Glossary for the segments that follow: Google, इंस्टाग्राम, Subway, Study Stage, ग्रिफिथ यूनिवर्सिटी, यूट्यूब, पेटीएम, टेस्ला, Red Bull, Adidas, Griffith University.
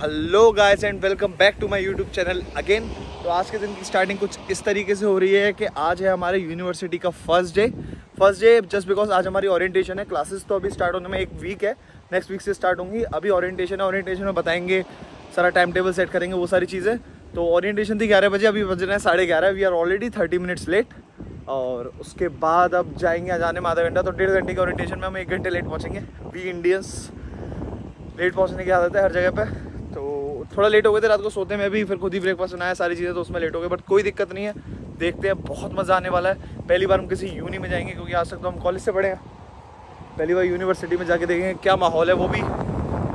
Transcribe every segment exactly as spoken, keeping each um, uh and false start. Hello guys and welcome back to my YouTube channel again. तो आज के दिन की स्टार्टिंग कुछ इस तरीके से हो रही है कि आज है हमारे यूनिवर्सिटी का first day first day just because आज हमारी ओरिएंटेशन है। क्लासेस तो अभी स्टार्ट होने में एक वीक है, नेक्स्ट वीक से स्टार्ट होंगी। अभी ओरिएंटेशन है, ओरिएंटेशन में बताएंगे, सारा टाइम टेबल सेट करेंगे, वो सारी चीज़ें। तो ओरिएंटेशन थी ग्यारह बजे, अभी बज रहे हैं साढ़े ग्यारह। We are already thirty minutes late और उसके बाद अब जाएंगे जाने में आधा घंटा, तो डेढ़ घंटे के ओरिएंटेशन में हम एक घंटे लेट पहुँचेंगे। वी इंडियंस लेट पहुँचने की आदत है हर जगह पर। तो थोड़ा लेट हो गए थे रात को सोते में भी, फिर खुद ही ब्रेकफास्ट बनाया, सारी चीज़ें, तो उसमें लेट हो गए। बट कोई दिक्कत नहीं है, देखते हैं, बहुत मज़ा आने वाला है। पहली बार हम किसी यूनी में जाएंगे क्योंकि आज तक तो हम कॉलेज से पढ़े हैं। पहली बार यूनिवर्सिटी में जाके देखेंगे क्या माहौल है, वो भी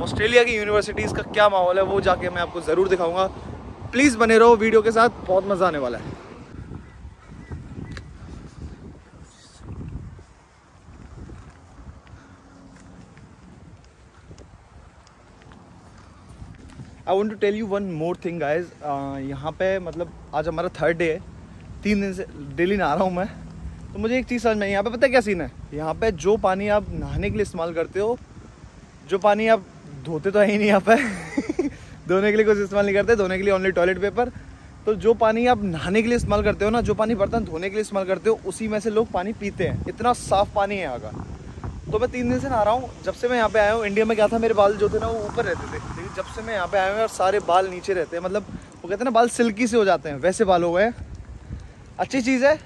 ऑस्ट्रेलिया की यूनिवर्सिटीज़ का क्या माहौल है, वो जाके मैं आपको ज़रूर दिखाऊँगा। प्लीज़ बने रहो वीडियो के साथ, बहुत मज़ा आने वाला है। I want to tell you one more thing guys. यहाँ पे मतलब आज हमारा थर्ड डे है, तीन दिन से डेली नहा रहा हूँ मैं। तो मुझे एक चीज़ समझ में आई, यहाँ पे पता है क्या सीन है, यहाँ पे जो पानी आप नहाने के लिए इस्तेमाल करते हो, जो पानी आप धोते तो है ही नहीं यहाँ पे धोने के लिए कुछ इस्तेमाल नहीं करते, धोने के लिए ओनली टॉयलेट पेपर। तो जो पानी आप नहाने के लिए इस्तेमाल करते हो ना, जो पानी बर्तन धोने के लिए इस्तेमाल करते हो, उसी में से लोग पानी पीते हैं। इतना साफ़ पानी है यहाँ का। तो मैं तीन दिन से नहा रहा हूँ। जब से मैं यहाँ पे आया हूँ, इंडिया में क्या था, मेरे बाल जो थे ना वो ऊपर रहते थे, लेकिन जब से मैं यहाँ पे आया हूँ और सारे बाल नीचे रहते हैं। मतलब वो कहते हैं ना, बाल सिल्की से हो जाते हैं, वैसे बाल हो गए। अच्छी चीज़ है,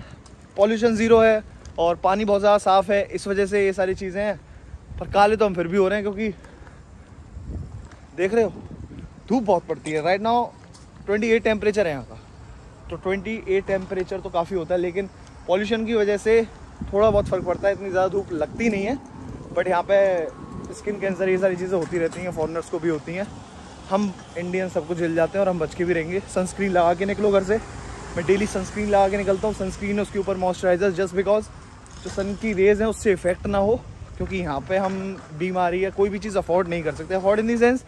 पॉल्यूशन ज़ीरो है और पानी बहुत ज़्यादा साफ़ है, इस वजह से ये सारी चीज़ें हैं। पर काले तो हम फिर भी हो रहे हैं क्योंकि देख रहे हो धूप बहुत पड़ती है। Right now twenty eight temperature है यहाँ का, तो ट्वेंटी एट टेम्परेचर तो काफ़ी होता है, लेकिन पॉल्यूशन की वजह से थोड़ा बहुत फ़र्क पड़ता है, इतनी ज़्यादा धूप लगती नहीं है। बट यहाँ पे स्किन कैंसर ये सारी चीज़ें होती रहती हैं, फॉरेनर्स को भी होती हैं। हम इंडियन सबको झेल जाते हैं और हम बच के भी रहेंगे। सनस्क्रीन लगा के निकलो घर से। मैं डेली सनस्क्रीन लगा के निकलता हूँ, सनस्क्रीन है, उसके ऊपर मॉइस्चराइज़र, जस्ट बिकॉज जो सन की रेज़ हैं उससे इफेक्ट ना हो, क्योंकि यहाँ पे हम बीमारी या कोई भी चीज़ अफोर्ड नहीं कर सकते। अफोर्ड इन द सेंस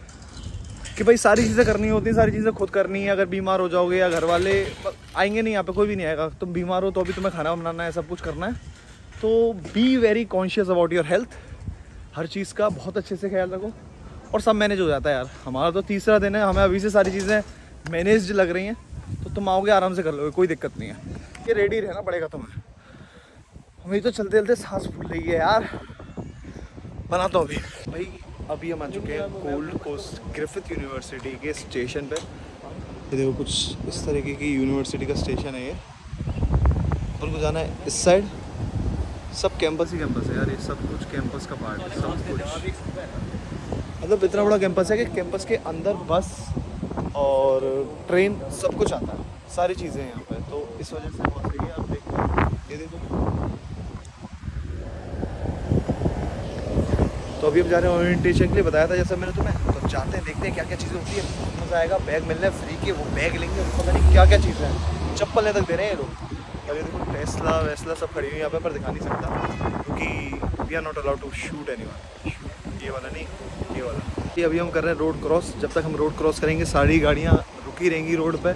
कि भाई सारी चीज़ें करनी होती हैं, सारी चीज़ें खुद करनी है। अगर बीमार हो जाओगे या घर वाले आएंगे नहीं, यहाँ पर कोई भी नहीं आएगा। तुम बीमार हो तो अभी तुम्हें खाना बनाना है, सब कुछ करना है। तो be very conscious about your health, हर चीज़ का बहुत अच्छे से ख्याल रखो और सब मैनेज हो जाता है यार। हमारा तो तीसरा दिन है, हमें अभी से सारी चीज़ें मैनेज लग रही हैं, तो तुम आओगे आराम से कर लोगे, कोई दिक्कत नहीं है। ये रेडी रहना पड़ेगा तुम्हें। हमें तो चलते चलते सांस फूल रही है यार, बना तो अभी भाई। अभी हम आ चुके हैं गोल्ड कोस्ट ग्रिफिथ यूनिवर्सिटी के स्टेशन पर। ये देखो कुछ इस तरीके की यूनिवर्सिटी का स्टेशन है ये। उनको जाना है इस साइड, सब कैंपस ही कैंपस है यार, ये सब कुछ कैंपस का पार्ट है, सब कुछ। मतलब इतना बड़ा कैंपस है कि कैंपस के अंदर बस और ट्रेन सब कुछ आता है, सारी चीज़ें हैं यहाँ पे। तो इस वजह से बहुत सही है। आप देखो ये देखो। तो अभी हम जा रहे हैं ओरिएंटेशन के लिए, बताया था जैसा मैंने तुम्हें। तो जाते हैं, देखते हैं क्या क्या चीज़ें होती है, बहुत मज़ा आएगा। बैग मिलना है फ्री के, वो बैग लेंगे, उनको पता नहीं क्या क्या चीज़ें हैं। चप्पलें तक दे रहे हैं ये लोग। अरे देखो टेस्ला वेस्ला सब खड़ी हुई यहाँ पे, पर दिखा नहीं सकता क्योंकि we are not allowed to shoot anyone. ये वाला नहीं, ये वाला। ये अभी हम कर रहे हैं रोड क्रॉस। जब तक हम रोड क्रॉस करेंगे सारी गाड़ियाँ रुकी रहेंगी रोड पे,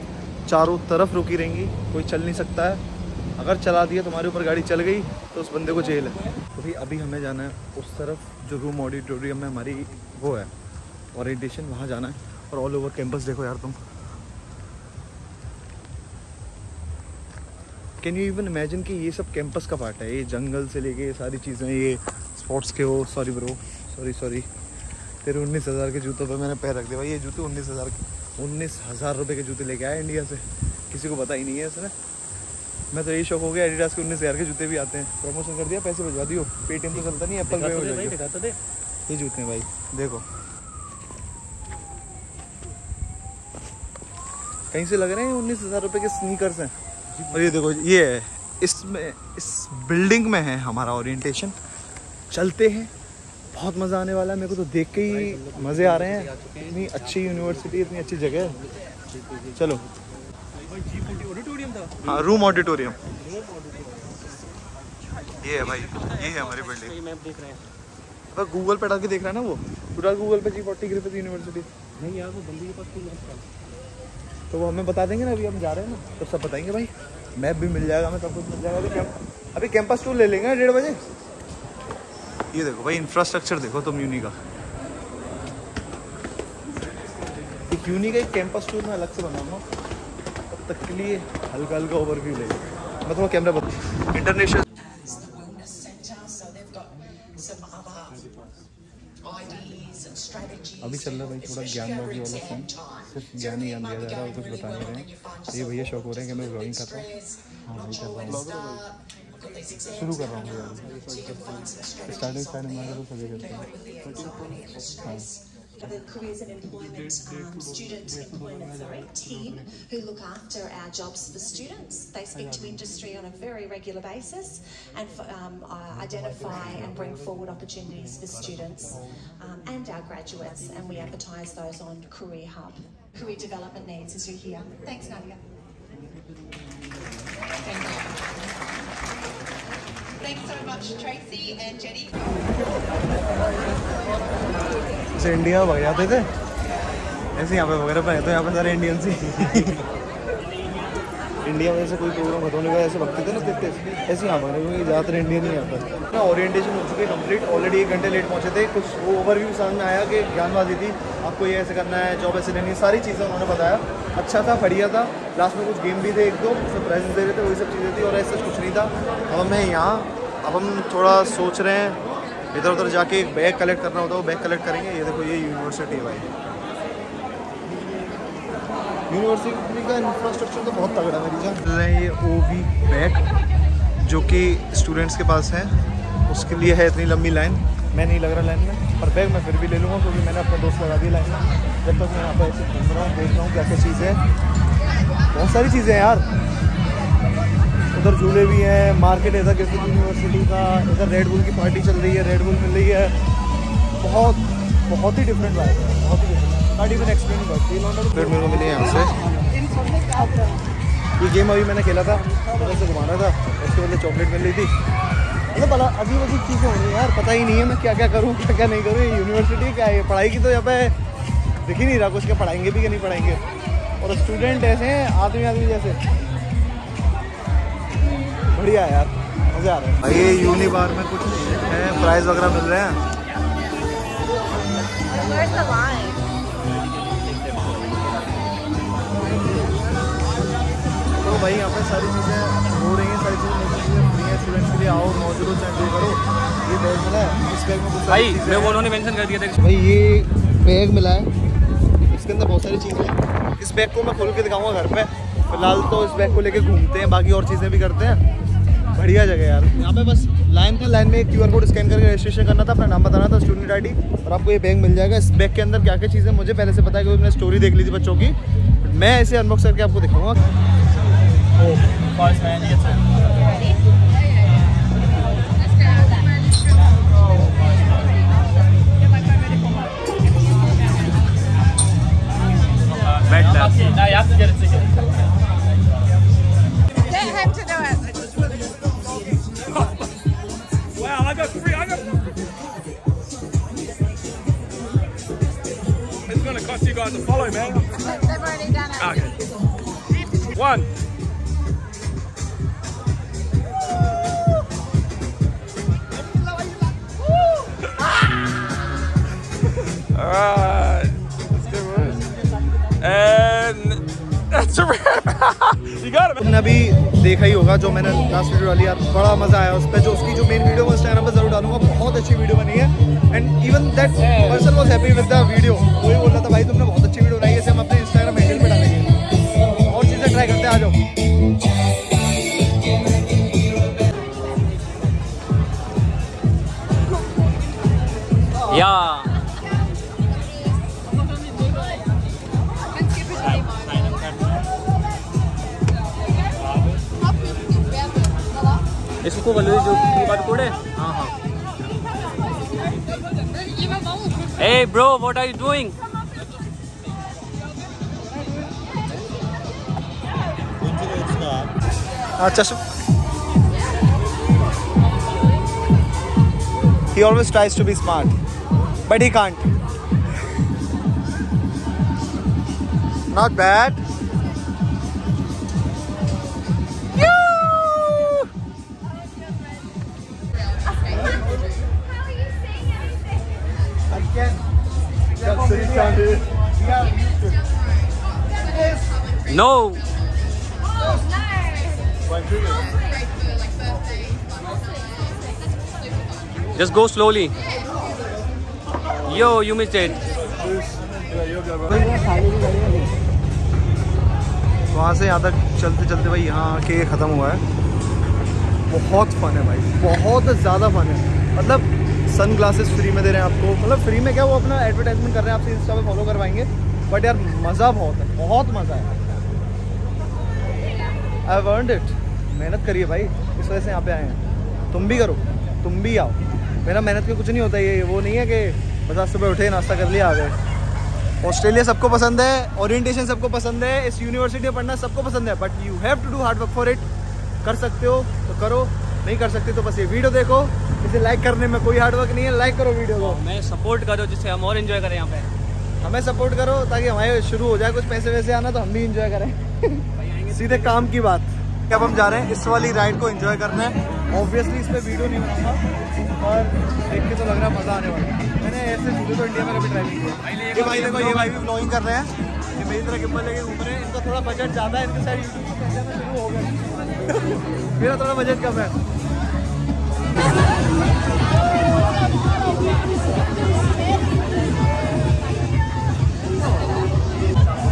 चारों तरफ रुकी रहेंगी, कोई चल नहीं सकता है। अगर चला दिया तुम्हारे ऊपर गाड़ी चल गई तो उस बंदे को जेल है। तो भी अभी हमें जाना है उस तरफ जो रूम ऑडिटोरियम में हमारी वो है ओरिएंटेशन, वहाँ जाना है। और ऑल ओवर कैंपस देखो यार तुम। कैन यू इवन इमेजिन कि ये सब कैंपस का पार्ट है, ये जंगल से लेके सारी चीज़ें। ये स्पोर्ट्स के हो, सॉरी ब्रो, सॉरी सॉरी। तेरे उन्नीस हज़ार के जूतों पे मैंने पैर रख दिया भाई। ये जूते उन्नीस हज़ार उन्नीस हज़ार रुपये के जूते लेके आए इंडिया से, किसी को पता ही नहीं है इसने। मैं तो यही शौक हो गया, एडिडास के उन्नीस हज़ार के जूते भी आते हैं। प्रमोशन कर दिया, पैसे भिजवा दियो। पेटीएम तो चलता नहीं, एप्पल पे हो जाएगा। ये जूते हैं भाई, देखो कहीं से लग रहे हैं उन्नीस हज़ार रुपये के स्नीकर्स हैं। और ये देखो ये है, इसमें इस बिल्डिंग में है हमारा ओरिएंटेशन। चलते हैं, बहुत मज़ा आने वाला है। मेरे को तो देख के ही मज़े आ रहे हैं, इतनी अच्छी यूनिवर्सिटी, इतनी अच्छी जगह है। चलो हाँ, रूम ऑडिटोरियम ये है भाई, ये है हमारी बिल्डिंग। गूगल पे डाल के देख रहा है ना वो, तो डाल गूगल पे जी फोर्टी ग्रिफिथ यूनिवर्सिटी। नहीं यार वो बंदी के पास, तो वो हमें बता देंगे ना। अभी हम जा रहे हैं ना, तो सब बताएंगे भाई। मैप भी मिल जाएगा हमें, सब कुछ मिल जाएगा। अभी कैंपस टूर ले लेंगे ना डेढ़ बजे। ये देखो भाई, इंफ्रास्ट्रक्चर देखो तुम यूनी का। क्यों नहीं गई कैंपस टूर में अलग से बनाऊँगा, तब तक के लिए हल्का हल्का ओवरव्यू ले लेंगे। मैं थोड़ा कैमरा बता इंटरनेशनल अभी चल रहा है भाई, थोड़ा ज्ञान वाली वाला सीन, सिर्फ ज्ञान ही ज्ञान दिया जा रहा है, कुछ बता नहीं रहे हैं। ये भैया शौक हो रहे हैं कि मैं ब्लॉगिंग करता हूँ, हाँ वही करता हूँ, शुरू कर रहा हूँ स्टार्टिंग स्टार्टिंग में तो सभी करते हैं। हाँ the careers and employment um, student employment sorry, team who look after our jobs for students. They speak to industry on a very regular basis and um, uh, identify and bring forward opportunities for students um, and our graduates, and we advertise those on Career Hub. Career development needs is here. Thanks Nadia. Thank you. Thanks so much Tracy and Jenny. से India वगैरह जाते थे ऐसे, यहाँ पे वगैरह पर रहते, यहाँ पे सारे इंडियंस ही इंडिया में से कोई प्रोग्राम खत्म होने का ऐसे वक्त थे ना देखते ऐसे, यहाँ पर ज़्यादातर इंडियन ही यहाँ पर ना। ओरिएंटेशन हो चुकी है कंप्लीट, ऑलरेडी एक घंटे लेट पहुँचे थे। कुछ वो ओवरव्यू समझ में आया कि ज्ञानबाजी थी, आपको ये ऐसे करना है, जॉब ऐसे लेनी, सारी चीज़ें उन्होंने बताया। अच्छा था, बढ़िया था। लास्ट में कुछ गेम भी थे, एक दो सरप्राइजेस दे रहे थे, वही सब चीज़ें थी और ऐसा कुछ नहीं था। अब हम हैं यहाँ, अब हम थोड़ा सोच रहे हैं इधर उधर जाके एक बैग कलेक्ट करना होता है, वो बैग कलेक्ट करेंगे। ये देखो ये यूनिवर्सिटी है भाई, यूनिवर्सिटी का इंफ्रास्ट्रक्चर तो बहुत तगड़ा है मेरी जान। ये ओ वी बैग जो कि स्टूडेंट्स के पास है, उसके लिए है इतनी लंबी लाइन। मैं नहीं लग रहा लाइन में, पर बैग मैं फिर भी ले लूँगा क्योंकि मैंने अपना दोस्त लगा दिया लाइन में। जब तक मैं यहाँ पर ऐसे घूम रहा हूँ, देख रहा हूँ क्या क्या चीज़ें हैं, बहुत सारी चीज़ें हैं यार। उधर झूले भी हैं, मार्केट इधर ग्रिफिथ यूनिवर्सिटी का, इधर रेड बुल की पार्टी चल रही है, रेड बुल मिल रही है। बहुत बहुत ही डिफरेंट बात है, बहुत ही डिफरेंट, नॉट इवन एक्सप्लेन करती है। फिर मेरे को मिले यहाँ से ये गेम, अभी मैंने खेला था, थोड़ा सा घुमाना था, उसके बदले चॉकलेट मिल रही थी। मतलब अला अभी वो चीज़ें हो रही है यार, पता ही नहीं है मैं क्या क्या करूँ क्या क्या नहीं करूँ। यूनिवर्सिटी क्या है, पढ़ाई की तो यहाँ पे दिख ही नहीं रहा कुछ, क्या पढ़ाएंगे भी क्या नहीं पढ़ाएंगे। और स्टूडेंट ऐसे हैं आदमी आदमी जैसे, बढ़िया यार, मजा आ रहा है भाई। ये यूनी बार में कुछ है, प्राइस वगैरह मिल रहे हैं। तो भाई यहाँ पे सारी चीज़ें हो रही हैं, सारी चीज़ें फ्री हैं स्टूडेंट्स के लिए। आओ मौजूद हो, चेक करो। ये बैग मिला है, इस बैग में भाई मैं उन्होंने मेंशन कर दिया था भाई, ये बैग मिला है, इसके अंदर बहुत सारी चीज़ें हैं। इस बैग को मैं खोल के दिखाऊँगा घर पे। फिलहाल तो इस बैग को लेके घूमते हैं, बाकी और चीज़ें भी करते हैं। बढ़िया जगह यार। यहाँ पे बस लाइन थी, लाइन में एक क्यूआर कोड स्कैन करके रजिस्ट्रेशन करना था, अपना नाम बताना था, स्टूडेंट आईडी, और आपको ये बैग मिल जाएगा। इस बैग के अंदर क्या क्या चीज़ें मुझे पहले से पता है, क्योंकि मैंने स्टोरी देख ली थी बच्चों की। मैं ऐसे अनबॉक्स करके आपको दिखाऊँगा। One. Alright, let's do it. And that's a wrap. You got it. अभी देखा ही होगा जो मैंने लास्ट वीडियो डाली, यार बड़ा मजा आया उस पर। जो उसकी जो मेन वीडियो इंस्टाग्राम पर जरूर डालूंगा, बहुत अच्छी वीडियो बनी है। And even that person was happy with the video, वही बोल रहा था भाई तुमने बहुत अच्छी वीडियो बनाई है, इसे हम अपने इंस्टाग्राम हैंडल पर डालेंगे। और चीज़ें ट्राई करते हैं, आ जाओ। या इसको वाले जो की बात कोड़े। हाँ हाँ ए bro what are you doing. अच्छा he always tries to be smart. But he can't. Not bad. Again. That's it. Yeah. No. Oh, nice. Like birthday. Just go slowly. Yo, you missed it. वहाँ से यहाँ तक चलते चलते भाई यहाँ के ख़त्म हुआ है। बहुत फन है भाई, बहुत ज़्यादा फन है। मतलब सन ग्लासेस फ्री में दे रहे हैं आपको, मतलब फ्री में क्या वो अपना एडवर्टाइजमेंट कर रहे हैं, आपसे इंस्टा पे फॉलो करवाएंगे। बट यार मज़ा बहुत है, बहुत मज़ा है। आई अर्नड इट, मेहनत करिए भाई, इस वजह से यहाँ पे आए हैं। तुम भी करो, तुम भी आओ। मेरा मेहनत का कुछ नहीं होता, ये वो नहीं है कि बस सुबह उठे नाश्ता कर लिया आ गए। ऑस्ट्रेलिया सबको पसंद है, ओरिएंटेशन सबको पसंद है, इस यूनिवर्सिटी में पढ़ना सबको पसंद है। But you have to do hard work for it. कर सकते हो तो करो, नहीं कर सकते तो बस ये वीडियो देखो। इसे लाइक करने में कोई हार्डवर्क नहीं है, लाइक करो वीडियो को, हमें सपोर्ट करो जिससे हम और इन्जॉय करें यहाँ पे। हमें सपोर्ट करो ताकि हमारे शुरू हो जाए कुछ पैसे वैसे आना, तो हम भी इन्जॉय करें। सीधे काम की बात। अब हम जा रहे हैं इस वाली राइड को इन्जॉय करना है। ऑब्वियसली इस पर वीडियो नहीं बनाऊंगा, और देख के तो लग रहा है मज़ा आने वाला है। मैंने ऐसे वीडियो तो इंडिया में कभी ट्राई नहीं किया। भाई देखो, ये भाई भी ब्लॉगिंग कर रहे हैं, ये मेरी तरह गिम्बल लेके घूम रहे हैं। इनका थोड़ा बजट ज़्यादा है, इनके साइड यूट्यूब पर पहचाना शुरू हो गया। मेरा थोड़ा बजट कम है।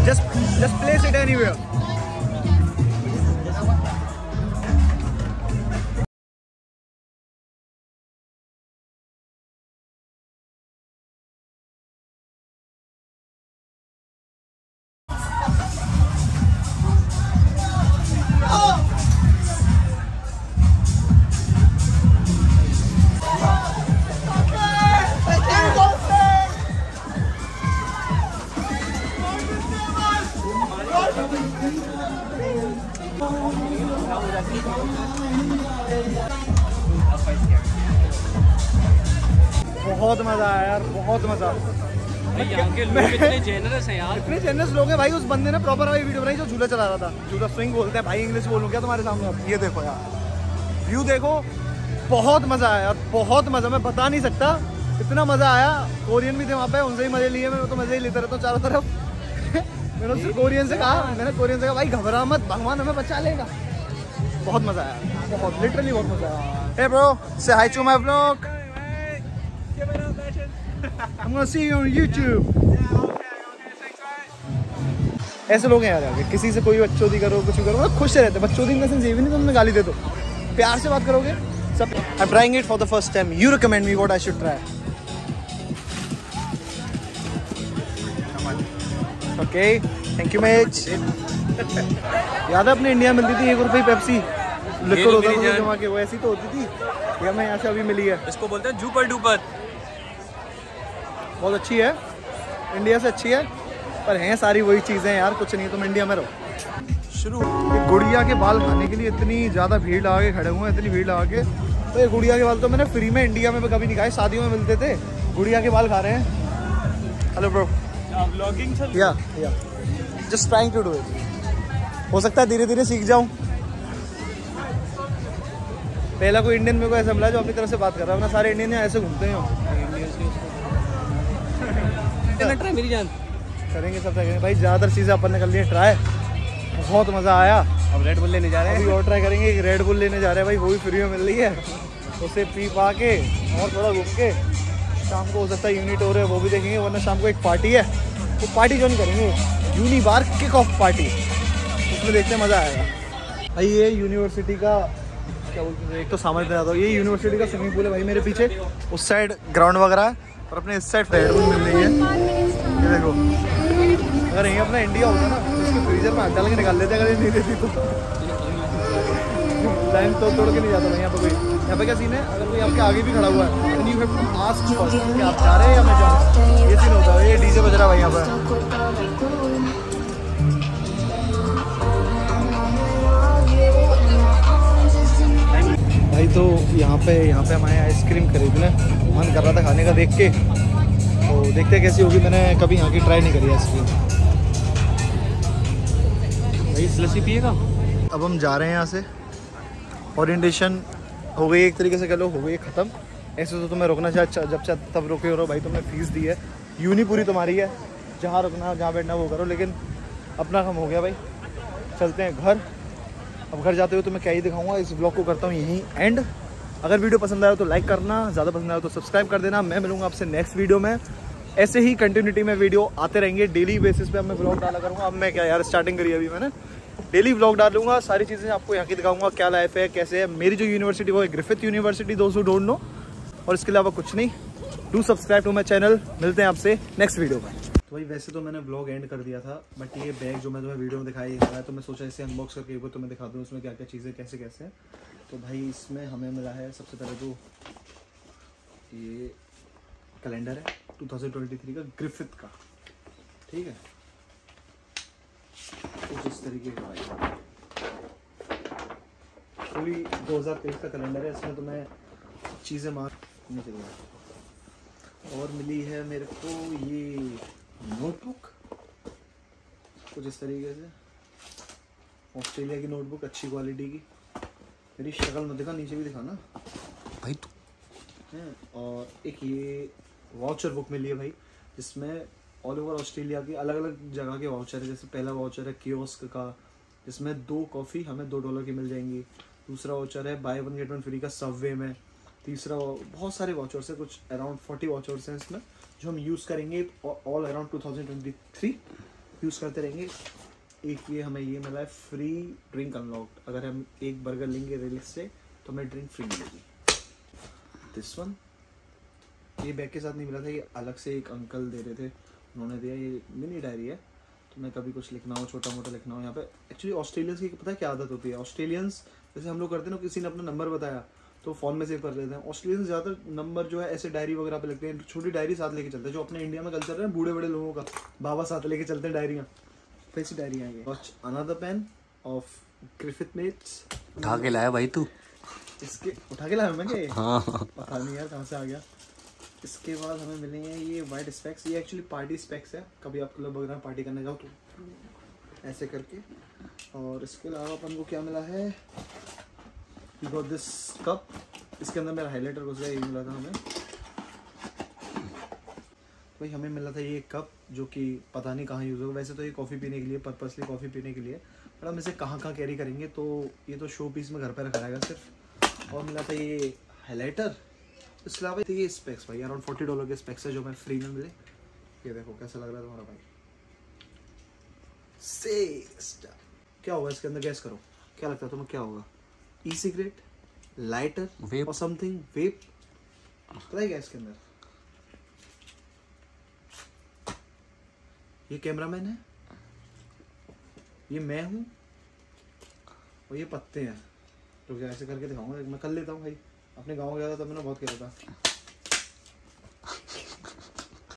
Just, just place it anywhere. बहुत मजा आया यार, बहुत मजा। यहाँ के लोग कितने जेनरस हैं यार, इतने जेनरस लोग हैं भाई। उस बंदे ने प्रॉपर वाली वीडियो बनाई जो झूला चला रहा था, झूला स्विंग बोलते हैं भाई। इंग्लिश बोलूँ क्या तुम्हारे सामने? आप ये देखो यार, व्यू देखो, बहुत मजा आया यार, बहुत मजा। मैं बता नहीं सकता इतना मजा आया। कोरियन भी थे वहाँ पे, उनसे ही मजे लिए। मैं तो मजे ही लेता रहता हूँ चारों तरफ। मैंने उससे कोरियन से कहा, मैंने कोरियन से कहा भाई घबरा मत, भगवान हमें बचा लेगा। बहुत मजा आया, बहुत लिटरली बहुत मजा आया। Hey bro, say hi to my vlog. I'm gonna see you on YouTube. ऐसे लोग हैं यार, किसी से कोई बच्चोदी करो, कुछ करो, खुश रहते। बच्चोदी इन द सेंस ये भी नहीं तुमने गाली दे दो, प्यार से बात करोगे सब। I'm trying it for the first time. You recommend me what I should try. Okay, thank you much. याद है अपने इंडिया मिलती थी एक रुपये पेप्सी, लिक्विड होता था जमा के, वो ऐसी तो होती थी। या मैं यहाँ से अभी मिली है, इसको बोलते हैं जूपर डूपर। बहुत अच्छी है, इंडिया से अच्छी है, पर हैं सारी वही चीज़ें यार, कुछ नहीं। तुम इंडिया में रहो। शुरू गुड़िया के बाल खाने के लिए इतनी ज़्यादा भीड़ लगा के खड़े हुए हैं, इतनी भीड़ लगा के। तो ये गुड़िया के बाल तो मैंने फ्री में इंडिया में कभी नहीं खाए, शादियों में मिलते थे। गुड़िया के बाल खा रहे हैं। हेलो ब्रो, व्लॉगिंग चल yeah yeah just trying to do it. हो सकता है धीरे धीरे सीख जाऊं। पहला कोई इंडियन मेरे को ऐसा मिला जो अपनी तरफ से बात कर रहा है, वरना सारे इंडियन ऐसे घूमते हैं। ट्राई मेरी जान करेंगे सब भाई, ज़्यादातर चीज़ें अपन ने कर लिए ट्राई। बहुत मज़ा आया। अब रेड बुल लेने जा रहे हैं, अभी और ट्राई करेंगे। रेड बुल लेने जा रहे हैं भाई, वो भी फ्री में मिल रही है। उसे पी पा के और थोड़ा घूम के शाम को हो सकता है यूनिट हो रहे हैं, वो भी देखेंगे। वरना शाम को एक पार्टी है, वो पार्टी ज्वाइन करेंगे, यूनिबार किक ऑफ पार्टी, उसमें देखते मज़ा आएगा भाई। ये यूनिवर्सिटी का क्या बोलते हैं, एक तो समझ में आता हो, ये यूनिवर्सिटी का स्विमिंग पूल है भाई। मेरे पीछे उस साइड ग्राउंड वगैरह है, और अपने इस साइड रेड बुल मिल रही है। ये देखो, अगर यहीं अपना इंडिया होता ना, उसके फ्रीजर में हाथ डाल के निकाल लेते, अगर ये नहीं देती तो टाइम तोड़ तोड़ के नहीं जाता। यहाँ पर कोई, यहाँ पे क्या सीन है, अगर कोई आपके आगे भी खड़ा हुआ है तो you have to ask person कि आप जा रहे हैं या मैं जाऊँ, ये सीन होता है। ये डीजे बज रहा है भाई यहाँ पर भाई। तो यहाँ पे यहाँ पे हमारे आइसक्रीम खरीदने मन कर रहा था खाने का देख के, तो देखते हैं कैसी होगी। मैंने कभी यहाँ की ट्राई नहीं करी आइसक्रीम भाई। लस्सी पिएगा? अब हम जा रहे हैं यहाँ से। ओरिएंटेशन हो गई एक तरीके से, कह लो हो गई ख़त्म। ऐसे तो तुम्हें रोकना चाहिए, जब चाहे तब रोके हो रहो भाई। तुमने फीस दी है, यूनी पूरी तुम्हारी है, जहाँ रुकना जहाँ बैठना वो करो, लेकिन अपना काम हो गया भाई। चलते हैं घर। अब घर जाते हुए तो मैं क्या ही दिखाऊंगा, इस ब्लॉग को करता हूँ यहीं एंड। अगर वीडियो पसंद आया तो लाइक करना, ज़्यादा पसंद आया तो सब्सक्राइब कर देना। मैं मिलूंगा आपसे नेक्स्ट वीडियो में, ऐसे ही कंटिन्यूटी में वीडियो आते रहेंगे। डेली बेसिस पे अब मैं ब्लॉग डाला करूँगा। अब मैं क्या यार स्टार्टिंग करी अभी मैंने, डेली ब्लॉग डालूंगा, सारी चीज़ें आपको यहाँ की दिखाऊंगा, क्या लाइफ है, कैसे है। मेरी जो यूनिवर्सिटी वो है ग्रिफिथ यूनिवर्सिटी, दोस्त डोंट नो, और इसके अलावा कुछ नहीं। Do subscribe to my channel, मिलते हैं आपसे नेक्स्ट वीडियो में। तो भाई वैसे तो मैंने ब्लॉग एंड कर दिया था, बट ये बैग जो मैं जो है वीडियो में दिखाई है, तो मैं सोचा इसे अनबॉक्स करके एक बार तो मैं दिखा दूँ उसमें क्या क्या चीज़ें कैसे कैसे। तो भाई इसमें हमें मिला है सबसे पहले तो ये कैलेंडर है टू थाउजेंड ट्वेंटी थ्री का, ग्रिफिथ का, ठीक है। कुछ इस तरीके का भाई पूरी दो हज़ार तेईस का कैलेंडर है, इसमें तो मैं चीज़ें मार नहीं चलिए। और मिली है मेरे को ये नोटबुक कुछ इस तरीके से, ऑस्ट्रेलिया की नोटबुक, अच्छी क्वालिटी की। मेरी शक्ल मत दिखा, नीचे भी दिखाना भाई तू है। और एक ये वाउचर बुक मिली है भाई, जिसमें ऑल ओवर ऑस्ट्रेलिया की अलग अलग जगह के वाउचर है। जैसे पहला वाउचर है कियोस्क का, जिसमें दो कॉफ़ी हमें दो डॉलर की मिल जाएंगी। दूसरा वाउचर है buy one get one free का सबवे में। तीसरा बहुत सारे वाउचर्स हैं, कुछ अराउंड फोर्टी वाउचर्स हैं इसमें, जो हम यूज़ करेंगे all around two thousand twenty three, use करते रहेंगे। एक ये हमें ये मिला है फ्री ड्रिंक अनलॉक्ड, अगर हम एक बर्गर लेंगे रिलिक्स से तो हमें ड्रिंक फ्री मिलेगी। दिस वन ये बैग के साथ नहीं मिला था, ये अलग से एक अंकल दे रहे थे, उन्होंने दिया। ये मिनी डायरी है, तो मैं कभी कुछ लिखना हो, छोटा मोटा लिखना हो यहाँ पे। एक्चुअली ऑस्ट्रेलियंस की पता है क्या आदत होती है, ऑस्ट्रेलियंस जैसे हम लोग करते हैं ना, किसी ने अपना नंबर बताया तो फ़ोन में सेव कर लेते हैं। ऑस्ट्रेलियंस ज़्यादातर नंबर जो है ऐसे डायरी वगैरह पे लिखते हैं, छोटी डायरी साथ लेके चलते हैं, जो अपने इंडिया में कल्चर है, बूढ़े बड़े लोगों का बाबा साथ लेके चलते हैं डायरियाँ, वैसी डायरियाँ हैं। Watch another pen of Griffith mates, उठा के लाया भाई तू, इसके उठा के लाया मैंने, पता नहीं यार कहाँ से आ गया। इसके बाद हमें मिलेंगे ये वाइट स्पेक्स, ये एक्चुअली पार्टी स्पेक्स है, कभी आप क्लब वगैरह पार्टी करने जाओ तो ऐसे करके। और इसके अलावा अपन को क्या मिला है, वी गॉट दिस कप, इसके अंदर मेरा हाइलाइटर घुस गया, ये मिला था हमें। भाई हमें मिला था ये कप, जो कि पता नहीं कहाँ यूज़ होगा। वैसे तो ये कॉफ़ी पीने के लिए, पर्पसली कॉफ़ी पीने के लिए, बट हम इसे कहाँ कहाँ कैरी करेंगे, तो ये तो शो पीस में घर पर रखा जाएगा सिर्फ। और मिला था ये हाईलाइटर, इसके अलावा ये स्पेक्स भाई अराउंड फोर्टी डॉलर के स्पेक्स है, जो मैं फ्री में मिले। ये देखो कैसा लग रहा है तुम्हारा भाई, से क्या होगा इसके अंदर, गैस करो क्या लगता है तुम्हें क्या होगा। ई सिगरेट, लाइटर वेप और समथिंग वेप, पता है क्या इसके अंदर। ये कैमरामैन है, ये मैं हूँ, और ये पत्ते हैं। तो ऐसे करके दिखाऊंगा, मैं कर लेता हूँ भाई, अपने गाँव गया था तब मैंने बहुत किया था।